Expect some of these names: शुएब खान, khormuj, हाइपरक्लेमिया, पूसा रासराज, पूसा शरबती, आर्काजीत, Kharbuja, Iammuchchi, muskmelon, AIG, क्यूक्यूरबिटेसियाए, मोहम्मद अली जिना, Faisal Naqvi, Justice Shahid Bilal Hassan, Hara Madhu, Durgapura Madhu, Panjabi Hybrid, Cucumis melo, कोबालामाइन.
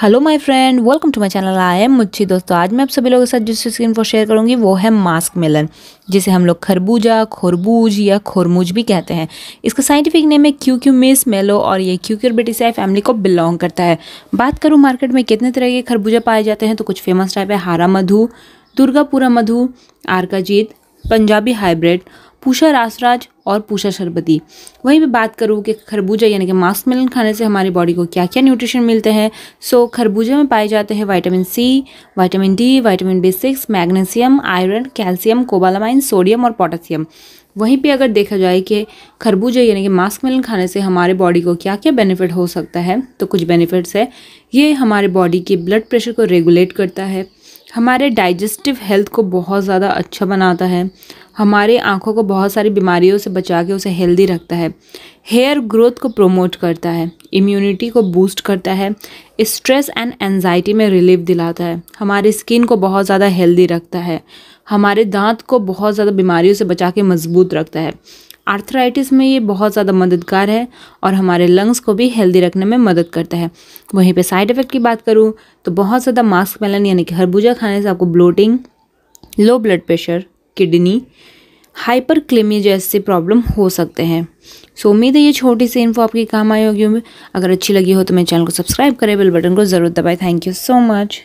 Hello my friend, welcome to my channel I am Muchhi. दोस्तों, आज मैं आप सभी लोगों के साथ जिस स्क्रीन पर शेयर करूंगी वो है मास्क मेलन, जिसे हम लोग खरबूजा, खरबूज या खरमुज भी कहते हैं। इसका साइंटिफिक नेम है क्यूक्यूमिस मेलो और ये क्यूक्यूरबिटेसियाए फैमिली को बिलोंग करता है। बात करूँ मार्केट में कितने तरह के खरबूजा पाए जाते हैं तो कुछ फेमस टाइप है हारा मधु, दुर्गापुरा मधु, आर्काजीत, पंजाबी हाइब्रिड, पूसा रासराज और पूसा शरबती। वहीं मैं बात करूँ कि खरबूजा यानी कि मास्क मेलन खाने से हमारी बॉडी को क्या क्या न्यूट्रिशन मिलते हैं। सो खरबूजा में पाए जाते हैं vitamin C, vitamin D, vitamin B6, magnesium, iron, calcium, कोबालामाइन, sodium और पोटेशियम। वहीं पे अगर देखा जाए कि खरबूजा यानी कि मास्क मेलन खाने से हमारे बॉडी को क्या क्या बेनिफिट हो सकता है तो कुछ बेनिफिट्स है। ये हमारे बॉडी के ब्लड प्रेशर को रेगुलेट करता है, हमारे डाइजेस्टिव हेल्थ को बहुत ज़्यादा अच्छा बनाता है, हमारे आँखों को बहुत सारी बीमारियों से बचा के उसे हेल्दी रखता है, हेयर ग्रोथ को प्रोमोट करता है, इम्यूनिटी को बूस्ट करता है, स्ट्रेस एंड एंजाइटी में रिलीफ दिलाता है, हमारी स्किन को बहुत ज़्यादा हेल्दी रखता है, हमारे दांत को बहुत ज़्यादा बीमारियों से बचा के मजबूत रखता है, आर्थराइटिस में ये बहुत ज़्यादा मददगार है और हमारे लंग्स को भी हेल्दी रखने में मदद करता है। वहीं पे साइड इफ़ेक्ट की बात करूँ तो बहुत ज़्यादा मास्क मेलन यानी कि खरबूजा खाने से आपको bloating, low blood pressure, kidney, हाइपरक्लेमिया जैसे प्रॉब्लम हो सकते हैं। सो उम्मीद है ये छोटी सी इन्फो आपके काम आई होगी। अगर अच्छी लगी हो तो मेरे चैनल को सब्सक्राइब करें, बेल बटन को ज़रूर दबाएँ। Thank you so much.